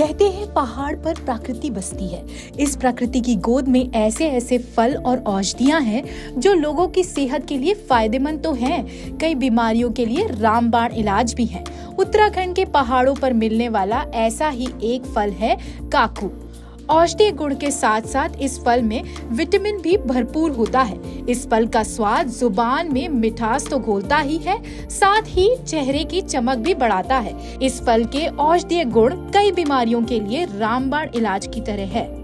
कहते हैं पहाड़ पर प्रकृति बसती है। इस प्रकृति की गोद में ऐसे ऐसे फल और औषधियाँ हैं जो लोगों की सेहत के लिए फायदेमंद तो हैं, कई बीमारियों के लिए रामबाण इलाज भी हैं। उत्तराखंड के पहाड़ों पर मिलने वाला ऐसा ही एक फल है काकू। औषधीय गुण के साथ साथ इस फल में विटामिन भी भरपूर होता है। इस फल का स्वाद जुबान में मिठास तो घोलता ही है, साथ ही चेहरे की चमक भी बढ़ाता है। इस फल के औषधीय गुण कई बीमारियों के लिए रामबाण इलाज की तरह है।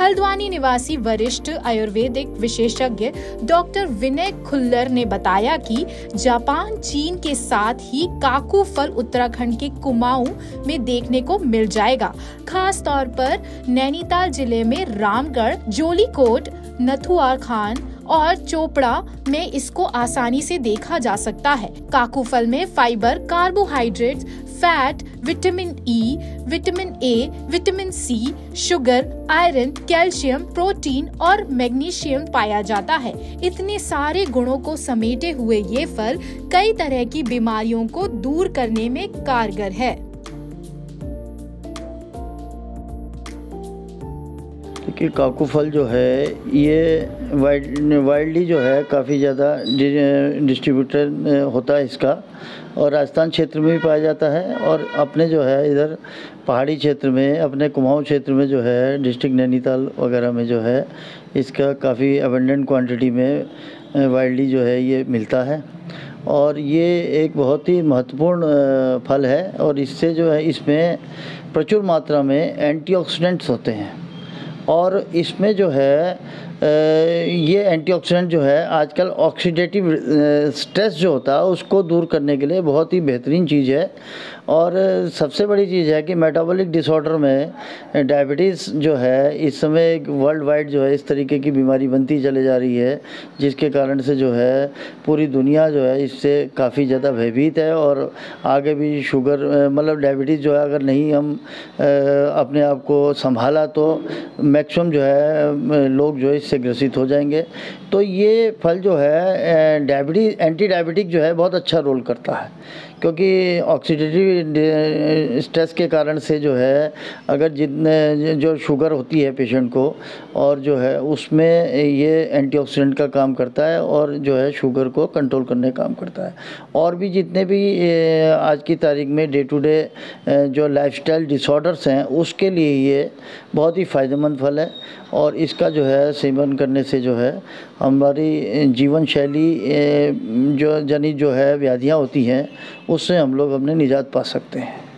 हल्द्वानी निवासी वरिष्ठ आयुर्वेदिक विशेषज्ञ डॉक्टर विनय खुल्लर ने बताया कि जापान, चीन के साथ ही काकू फल उत्तराखंड के कुमाऊं में देखने को मिल जाएगा। खास तौर पर नैनीताल जिले में रामगढ़, जोलीकोट, नथुआ खान और चोपड़ा में इसको आसानी से देखा जा सकता है। काकू फल में fibre, carbohydrate, fat, vitamin E, vitamin A, vitamin C, sugar, iron, calcium, protein और मैग्नीशियम पाया जाता है। इतने सारे गुणों को समेटे हुए ये फल कई तरह की बीमारियों को दूर करने में कारगर है। देखिए, काकू फल जो है ये वाइल्डली जो है काफ़ी ज़्यादा डिस्ट्रीब्यूटर होता है इसका, और राजस्थान क्षेत्र में भी पाया जाता है, और अपने जो है इधर पहाड़ी क्षेत्र में, अपने कुमाऊं क्षेत्र में जो है, डिस्ट्रिक्ट नैनीताल वगैरह में जो है इसका काफ़ी अबंडेंट क्वांटिटी में वाइल्डली जो है ये मिलता है। और ये एक बहुत ही महत्वपूर्ण फल है, और इससे जो है इसमें प्रचुर मात्रा में एंटीऑक्सीडेंट्स होते हैं, और इसमें जो है ये एंटीऑक्सीडेंट जो है आजकल ऑक्सीडेटिव स्ट्रेस जो होता है उसको दूर करने के लिए बहुत ही बेहतरीन चीज़ है। और सबसे बड़ी चीज़ है कि मेटाबॉलिक डिसऑर्डर में डायबिटीज़ जो है इस समय वर्ल्ड वाइड जो है इस तरीके की बीमारी बनती चली जा रही है, जिसके कारण से जो है पूरी दुनिया जो है इससे काफ़ी ज़्यादा भयभीत है। और आगे भी शुगर मतलब डायबिटीज़ जो है अगर नहीं हम अपने आप को संभाला तो मैक्सिमम जो है लोग जो है इससे ग्रसित हो जाएंगे। तो ये फल जो है एंटी डायबिटिक जो है बहुत अच्छा रोल करता है, क्योंकि ऑक्सीडेटिव स्ट्रेस के कारण से जो है अगर जितने जो शुगर होती है पेशेंट को, और जो है उसमें ये एंटीऑक्सीडेंट का काम करता है और जो है शुगर को कंट्रोल करने का काम करता है। और भी जितने भी आज की तारीख में डे टू डे जो लाइफस्टाइल डिसऑर्डर्स हैं उसके लिए ये बहुत ही फ़ायदेमंद फल है, और इसका जो है सेवन करने से जो है हमारी जीवन शैली जो जनित जो है व्याधियाँ होती हैं उससे हम लोग अपने निजात पा सकते हैं।